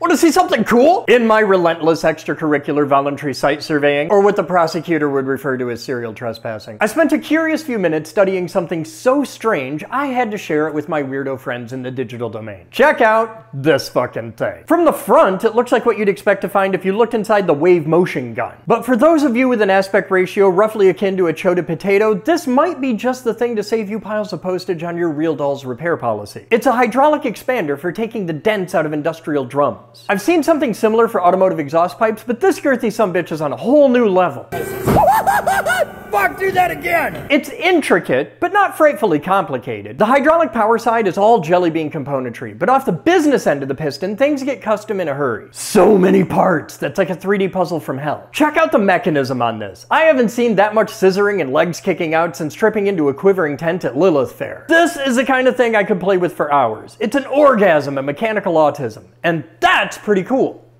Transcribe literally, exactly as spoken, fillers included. Want to see something cool? In my relentless extracurricular voluntary site surveying, or what the prosecutor would refer to as serial trespassing, I spent a curious few minutes studying something so strange I had to share it with my weirdo friends in the digital domain. Check out this fucking thing. From the front, it looks like what you'd expect to find if you looked inside the wave motion gun. But for those of you with an aspect ratio roughly akin to a chota potato, this might be just the thing to save you piles of postage on your Real Dolls repair policy. It's a hydraulic expander for taking the dents out of industrial drums. I've seen something similar for automotive exhaust pipes, but this girthy sumbitch is on a whole new level. Fuck, do that again! It's intricate, but not frightfully complicated. The hydraulic power side is all jelly bean componentry, but off the business end of the piston, things get custom in a hurry. So many parts, that's like a three D puzzle from hell. Check out the mechanism on this. I haven't seen that much scissoring and legs kicking out since tripping into a quivering tent at Lilith Fair. This is the kind of thing I could play with for hours. It's an orgasm and mechanical autism, and that's pretty cool.